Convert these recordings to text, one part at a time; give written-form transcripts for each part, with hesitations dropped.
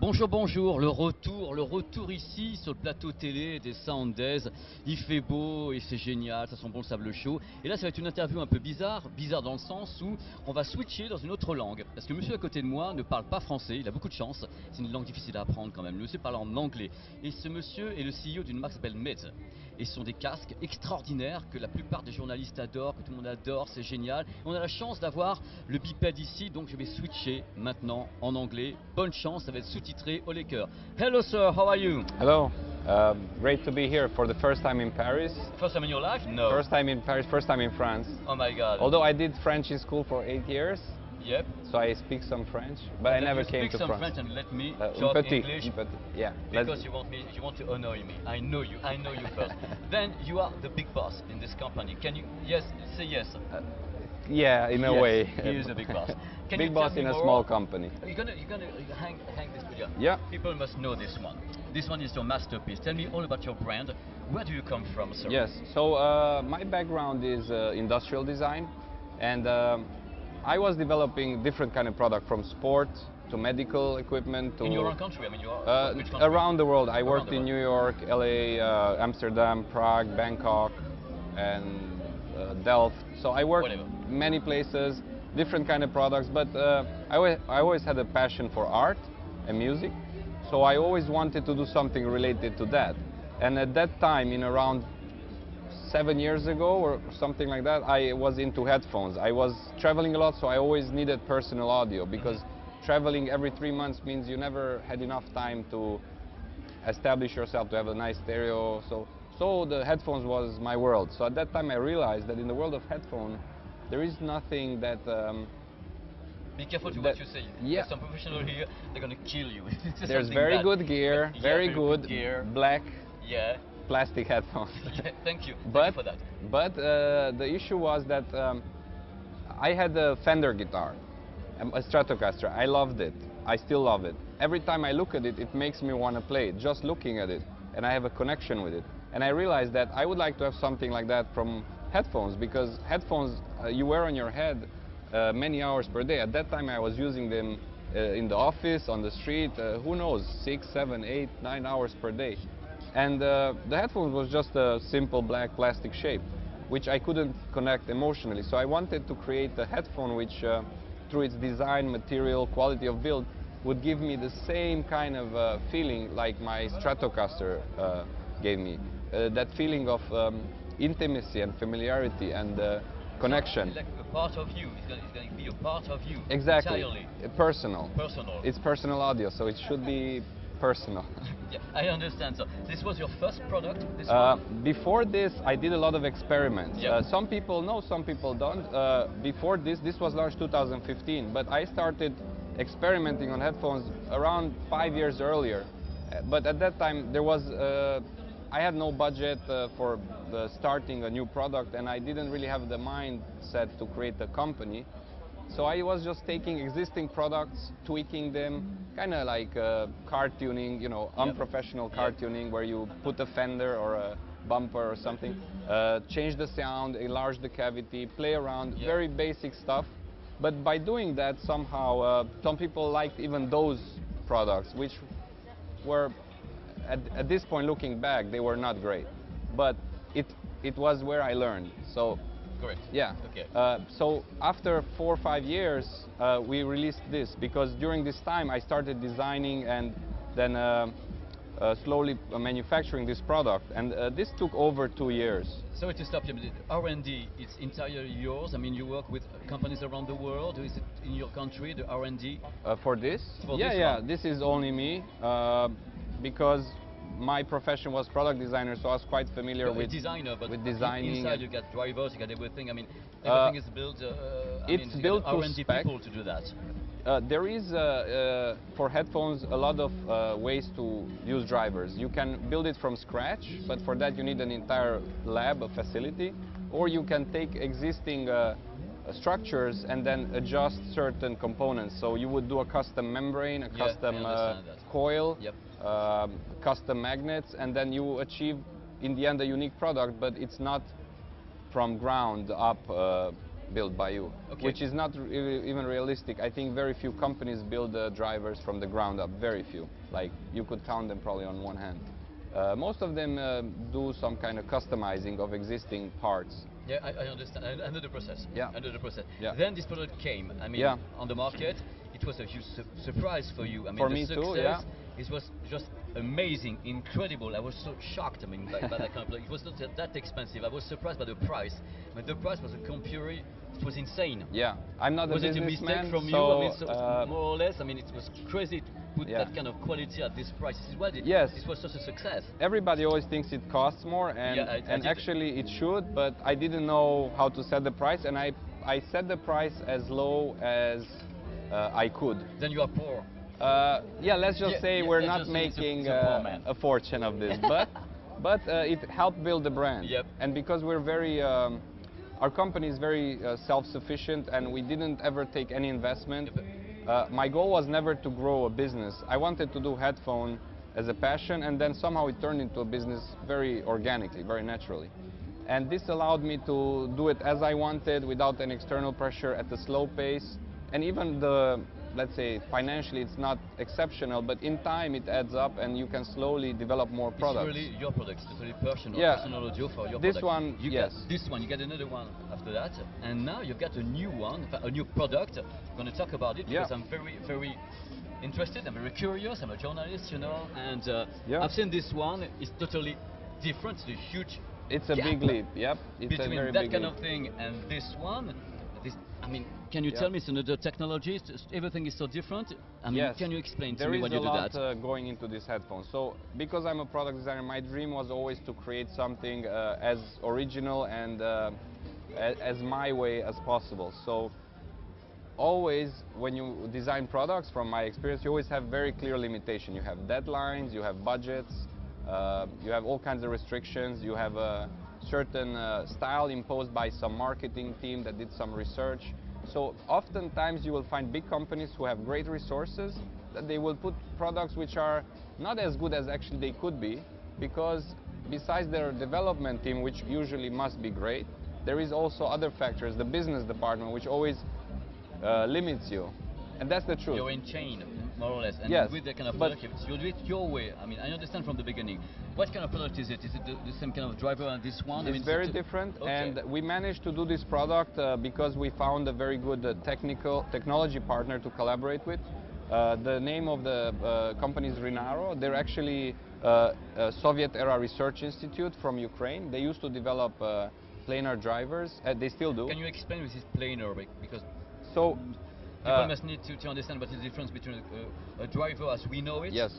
Bonjour, bonjour, le retour ici sur le plateau télé des Sound Days. Il fait beau et c'est génial, ça sent bon le sable chaud. Et là ça va être une interview un peu bizarre dans le sens où on va switcher dans une autre langue. Parce que monsieur à côté de moi ne parle pas français, il a beaucoup de chance, c'est une langue difficile à apprendre quand même. Le monsieur parle en anglais et ce monsieur est le CEO d'une marque qui s'appelle Meze. Et ce sont des casques extraordinaires que la plupart des journalistes adorent, que tout le monde adore, c'est génial. Et on a la chance d'avoir le bipède ici, donc je vais switcher maintenant en anglais. Bonne chance, ça va être sous-titré au lecteur. Hello sir, how are you? Hello, great to be here for the first time in Paris. First time in your life? No. First time in Paris, first time in France. Oh my God. Although I did French in school for 8 years. Yep. So I speak some French, but I never came to France. Speak some French and let me talk English. But yeah. Because you want to annoy me. I know you first. Then you are the big boss in this company. Can you? Yes. Say yes. Yeah, in a way. He is a big boss. Big boss in a small company. You're gonna hang this picture. Yeah. People must know this one. This one is your masterpiece. Tell me all about your brand. Where do you come from, sir? Yes. So my background is industrial design, and I was developing different kind of product, from sport to medical equipment to... In your own country? I mean, which country? Around the world. I worked in New York, LA, Amsterdam, Prague, Bangkok, and Delft. So I worked many places, different kind of products, but I always had a passion for art and music, so I always wanted to do something related to that. And at that time, in around 7 years ago or something like that, I was into headphones. I was traveling a lot, so I always needed personal audio, because traveling every 3 months means you never had enough time to establish yourself, to have a nice stereo. So the headphones was my world. So at that time I realized that in the world of headphone, there is nothing that... Be careful to what you say. Yeah. There's some professional here, they're gonna kill you. There's very good gear, very good gear, black. Yeah. Plastic headphones. Yeah, thank you. But, thank you for that. But the issue was that I had a Fender guitar, a Stratocaster. I loved it. I still love it. Every time I look at it, it makes me want to play it, just looking at it. And I have a connection with it. And I realized that I would like to have something like that from headphones, because headphones you wear on your head many hours per day. At that time, I was using them in the office, on the street, who knows, 6, 7, 8, 9 hours per day. And the headphones was just a simple black plastic shape, which I couldn't connect emotionally. So I wanted to create a headphone which, through its design, material, quality of build, would give me the same kind of feeling like my Stratocaster gave me. That feeling of intimacy and familiarity and connection. Like a part of you. It's going to be a part of you. Exactly. Entirely. Personal. Personal. It's personal audio, so it should be personal. Yeah, I understand. So this was your first product? This before this, I did a lot of experiments. Yep. Some people know, some people don't. Before this, this was launched 2015, but I started experimenting on headphones around 5 years earlier. But at that time, there was I had no budget for starting a new product, and I didn't really have the mindset to create a company. So I was just taking existing products, tweaking them, kind of like car tuning, you know, unprofessional car tuning, where you put a fender or a bumper or something, change the sound, enlarge the cavity, play around, very basic stuff. But by doing that, somehow, some people liked even those products, which were, at this point, looking back, they were not great. But it was where I learned. So. Correct. Yeah. Okay. So after 4 or 5 years, we released this, because during this time I started designing and then slowly manufacturing this product, and this took over 2 years. Sorry to stop you, but R&D, it's entirely yours. I mean, you work with companies around the world. Is it in your country, the R&D? For this? Yeah. This is only me, because my profession was product designer, so I was quite familiar with designing. Inside you got drivers, you got everything. I mean, everything is built. It's built to R&D people to do that. There is for headphones a lot of ways to use drivers. You can build it from scratch, but for that you need an entire lab, a facility, or you can take existing structures and then adjust certain components. So you would do a custom membrane, a custom coil. Yep. Custom magnets, and then you achieve in the end a unique product, but it's not from ground up built by you, which is not even realistic. I think very few companies build drivers from the ground up, very few. Like, you could count them probably on one hand. Most of them do some kind of customizing of existing parts. Yeah, I understand. I know the process. Yeah. I know the process. Yeah. Then this product came, I mean, on the market. It was a huge surprise for you. I mean, for me too, yeah. It was just amazing, incredible. I was so shocked, I mean, by that kind of product. It was not that expensive. I was surprised by the price. I mean, the price was a computer. It was insane. Yeah, I'm not a businessman. Was it a mistake from you? I mean, so more or less, I mean, it was crazy to put that kind of quality at this price. This is why it was such a success. Everybody always thinks it costs more, and, actually it should, but I didn't know how to set the price, and I set the price as low as I could. Then you are poor. Yeah, let's just say we're not making a fortune of this, but it helped build the brand. Yep. And because we're very, our company is very self-sufficient, and we didn't ever take any investment. My goal was never to grow a business. I wanted to do headphone as a passion, and then somehow it turned into a business very organically, very naturally. And this allowed me to do it as I wanted, without any external pressure, at a slow pace, and even the, let's say, financially it's not exceptional, but in time it adds up and you can slowly develop more products. It's really your products, totally personal, personal audio for your product. This one, you get another one after that, and now you've got a new one, a new product. I'm going to talk about it because I'm very, very interested, I'm very curious, I'm a journalist, you know, and I've seen this one, it's totally different, it's a huge big leap, It's between that kind of thing and this one. I mean, can you tell me, so the technology, everything is so different? I mean, can you explain to me what you do that? There is a lot going into this headphone. So, because I'm a product designer, my dream was always to create something as original and as my way as possible. So, always, when you design products, from my experience, you always have very clear limitation. You have deadlines, you have budgets, you have all kinds of restrictions, you have a certain style imposed by some marketing team that did some research. So oftentimes you will find big companies who have great resources that they will put products which are not as good as actually they could be, because besides their development team, which usually must be great, there is also other factors, the business department, which always limits you. And that's the truth. You're in chain, more or less, and with that kind of product, you do it your way. I mean, I understand from the beginning. What kind of product is it? Is it the same kind of driver as this one? It's very different, and we managed to do this product because we found a very good technology partner to collaborate with. The name of the company is Rinaro. They're actually a Soviet-era research institute from Ukraine. They used to develop planar drivers, they still do. Can you explain what is planar? Because so, people must need to understand what is the difference between a driver as we know it. Yes,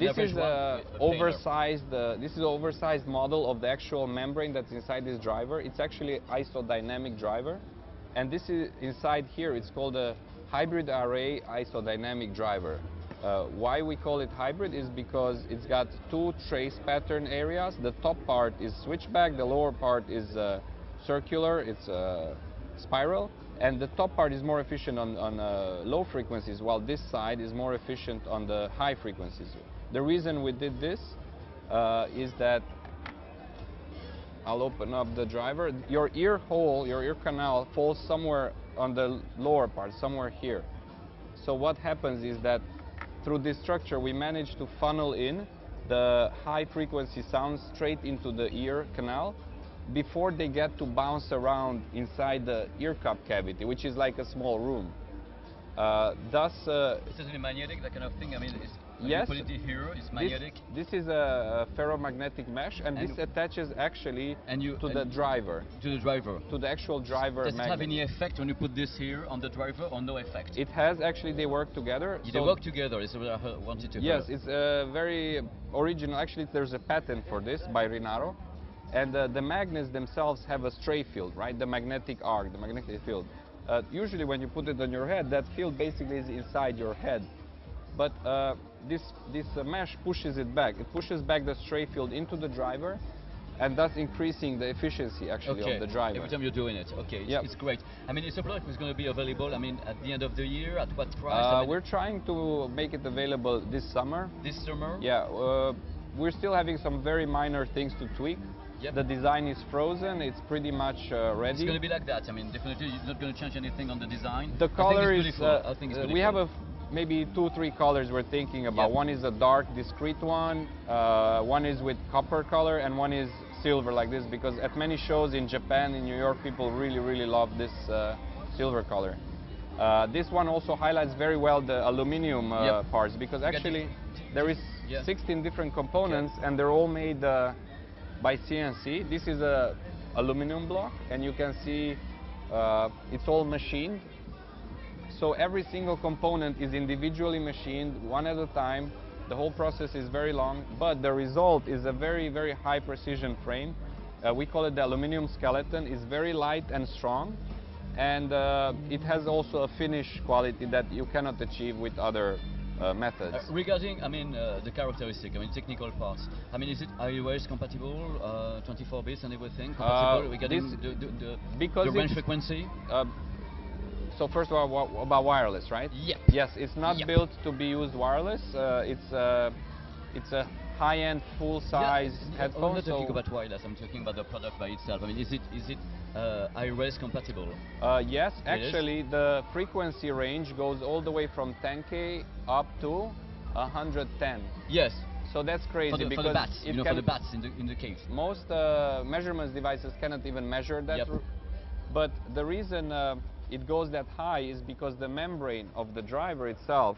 this is an oversized model of the actual membrane that's inside this driver. It's actually an isodynamic driver, and this is inside here. It's called a hybrid array isodynamic driver. Why we call it hybrid is because it's got two trace pattern areas. The top part is switchback, the lower part is circular. It's a spiral. And the top part is more efficient on low frequencies, while this side is more efficient on the high frequencies. The reason we did this is that I'll open up the driver. Your ear hole, your ear canal falls somewhere on the lower part, somewhere here. So what happens is that through this structure, we manage to funnel in the high frequency sounds straight into the ear canal, before they get to bounce around inside the ear cup cavity, which is like a small room. Thus, this is really magnetic, that kind of thing. I mean, it's, you put it here, it's magnetic. This is a ferromagnetic mesh, and this attaches actually to the driver. To the driver. To the actual driver. Does it have any effect when you put this here on the driver, or no effect? It has actually. They work together. Yeah, so they work together. Is what I wanted to. Yes, it's very original. Actually, there's a patent for this by Rinaro. And the magnets themselves have a stray field, right? The magnetic arc, the magnetic field. Usually when you put it on your head, that field basically is inside your head. But this mesh pushes it back. It pushes back the stray field into the driver, and thus increasing the efficiency actually of the driver. Every time you're doing it, it's great. I mean, it's a product that's going to be available, I mean, at the end of the year, at what price? I mean, we're trying to make it available this summer. This summer? Yeah, we're still having some very minor things to tweak. Yep. The design is frozen, it's pretty much ready. It's going to be like that. I mean, definitely it's not going to change anything on the design. The color is we have a maybe 2-3 colors we're thinking about. Yep. One is a dark discreet one, one is with copper color, and one is silver like this, because at many shows in Japan, in New York, people really love this silver color. This one also highlights very well the aluminum parts, because actually there is 16 different components and they're all made by CNC. This is a aluminum block, and you can see it's all machined. So every single component is individually machined, one at a time. The whole process is very long, but the result is a very high precision frame. We call it the aluminum skeleton. It's very light and strong, and it has also a finish quality that you cannot achieve with other methods. Regarding, I mean, the characteristic, I mean, technical parts. I mean, is it iOS compatible, 24 bits and everything? Compatible regarding the range frequency. So first of all, about wireless, right? Yep. Yes, it's not built to be used wireless. It's a high-end, full-size headphone. I'm not talking about wireless. I'm talking about the product by itself. I mean, is it iOS compatible? Yes, actually, the frequency range goes all the way from 10K up to 110. Yes. So that's crazy because for the bats, you know, for the bats in the case. Most measurements devices cannot even measure that. Yep. But the reason it goes that high is because the membrane of the driver itself,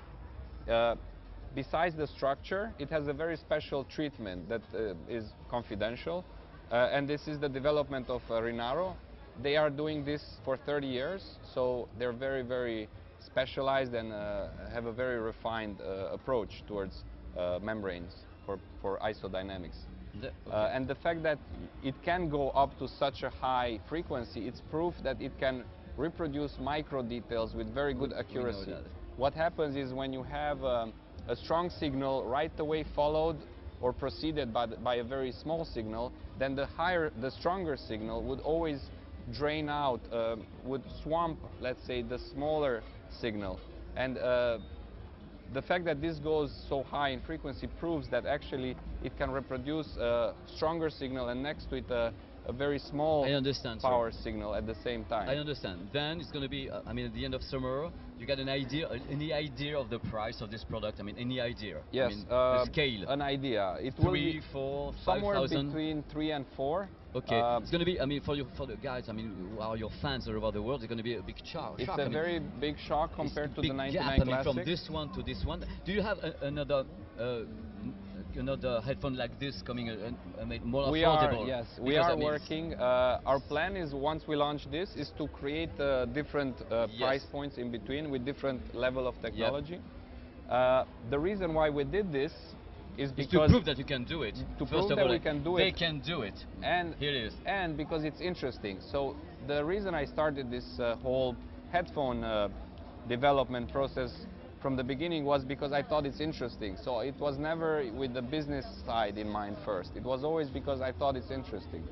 besides the structure, it has a very special treatment that is confidential, and this is the development of Rinaro. They are doing this for 30 years, so they're very specialized and have a very refined approach towards membranes for isodynamics. And the fact that it can go up to such a high frequency, it's proof that it can reproduce micro details with very good accuracy. What happens is when you have a strong signal right away followed or preceded by a very small signal, then the stronger signal would always drain out, would swamp, let's say, the smaller signal. And the fact that this goes so high in frequency proves that actually it can reproduce a stronger signal and next to it a very small power signal at the same time. I understand. Then it's going to be, I mean, at the end of summer, you got an idea, any idea of the price of this product? I mean, any idea? Yes. I mean, the scale. An idea. It will be 4,000 between 3 and 4. Okay. It's going to be, I mean, for the guys, I mean, who are your fans all over the world, it's going to be a big shock. It's a very big shock compared to the 99 Classic. I mean, from this one to this one. Do you have another? Another headphone like this coming more affordable? Yes, we are working. Our plan is, once we launch this, is to create different price points in between with different level of technology. Yep. The reason why we did this is because to prove that you can do it. To prove that we can do it. They can do it. And here it is. And because it's interesting. So the reason I started this whole headphone development process from the beginning was because I thought it's interesting. So it was never with the business side in mind first. It was always because I thought it's interesting.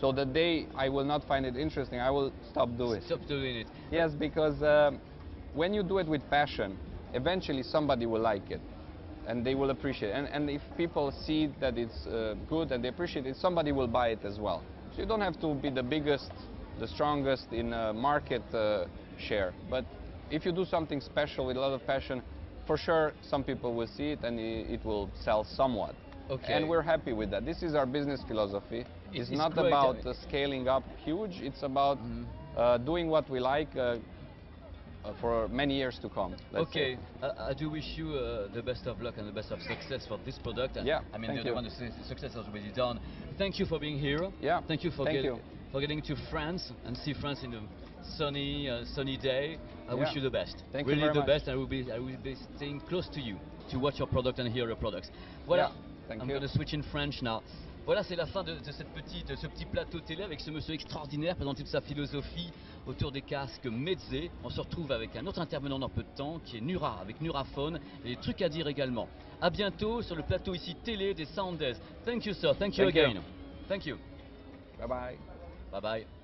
So the day I will not find it interesting, I will stop doing it. Yes, because when you do it with passion, eventually somebody will like it and they will appreciate it. And if people see that it's good and they appreciate it, somebody will buy it as well. So you don't have to be the biggest, the strongest in market share, but if you do something special with a lot of passion, for sure some people will see it and it will sell somewhat. Okay. And we're happy with that. This is our business philosophy. It's not about scaling up huge, it's about doing what we like for many years to come. Okay, I do wish you the best of luck and the best of success for this product. And I mean, the success is already done. Thank you for being here. Yeah. Thank you for getting to France and see France in the sunny day. I wish you the best. Thank you very much. Best. I will be staying close to you to watch your product and hear your products. Voilà. Yeah, I'm going to switch in French now. Voilà, c'est la fin de ce petit plateau télé avec ce monsieur extraordinaire présentant toute sa philosophie autour des casques Meze. On se retrouve avec un autre intervenant dans peu de temps qui est Nura, avec Nuraphone, et des trucs à dire également. À bientôt sur le plateau ici télé des Sound Days. Thank you, sir. Thank you again. Thank you. Bye bye. Bye bye.